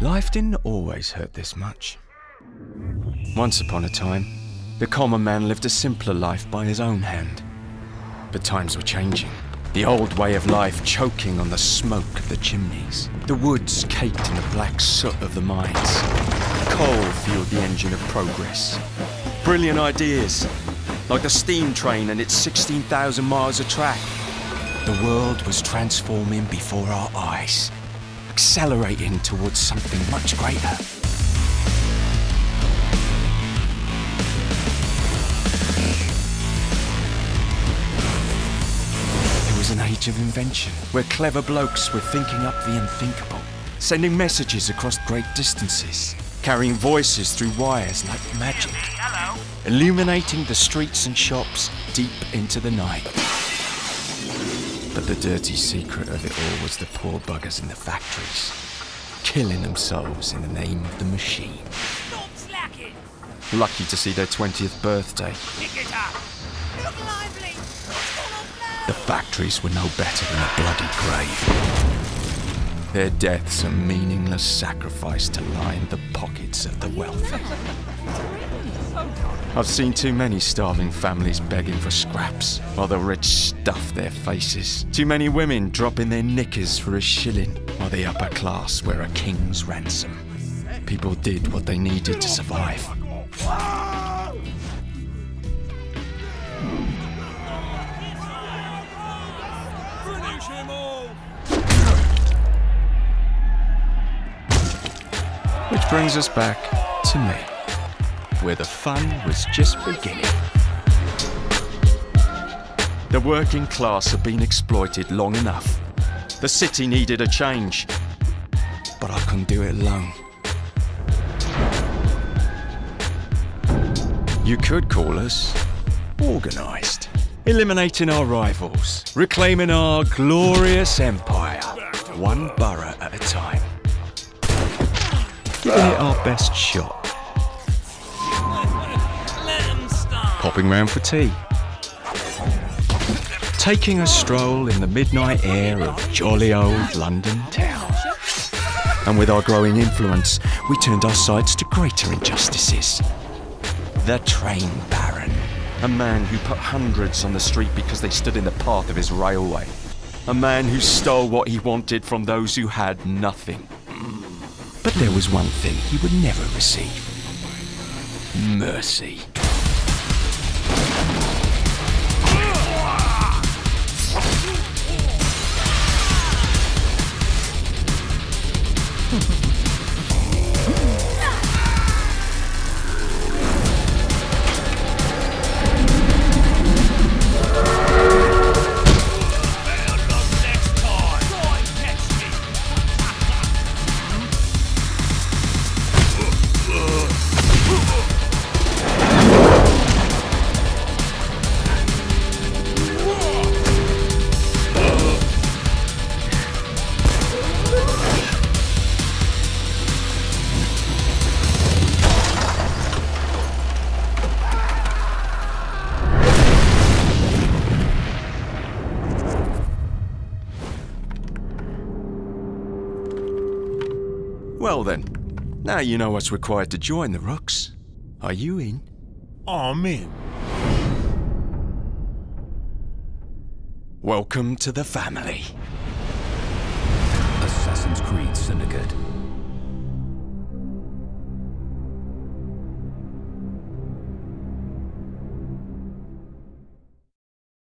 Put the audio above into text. Life didn't always hurt this much. Once upon a time, the common man lived a simpler life by his own hand. But times were changing. The old way of life choking on the smoke of the chimneys. The woods caked in the black soot of the mines. Coal fueled the engine of progress. Brilliant ideas, like the steam train and its 16,000 miles of track. The world was transforming before our eyes, accelerating towards something much greater. An age of invention, where clever blokes were thinking up the unthinkable, sending messages across great distances, carrying voices through wires like magic, illuminating the streets and shops deep into the night. But the dirty secret of it all was the poor buggers in the factories, killing themselves in the name of the machine. Stop slacking. Lucky to see their 20th birthday. Pick it up. Look lively. The factories were no better than a bloody grave. Their deaths a meaningless sacrifice to line the pockets of the wealthy. I've seen too many starving families begging for scraps, while the rich stuff their faces. Too many women dropping their knickers for a shilling, while the upper class were a king's ransom. People did what they needed to survive. Which brings us back to me, where the fun was just beginning. The working class had been exploited long enough. The city needed a change, but I couldn't do it alone. You could call us organised. Eliminating our rivals, reclaiming our glorious empire, one borough at a time. Giving it our best shot. Popping round for tea. Taking a stroll in the midnight air of jolly old London town. And with our growing influence, we turned our sights to greater injustices. The train baron. A man who put hundreds on the street because they stood in the path of his railway. A man who stole what he wanted from those who had nothing. But there was one thing he would never receive. Mercy. Well then, now you know what's required to join the Rooks. Are you in? I'm in. Welcome to the family. Assassin's Creed Syndicate.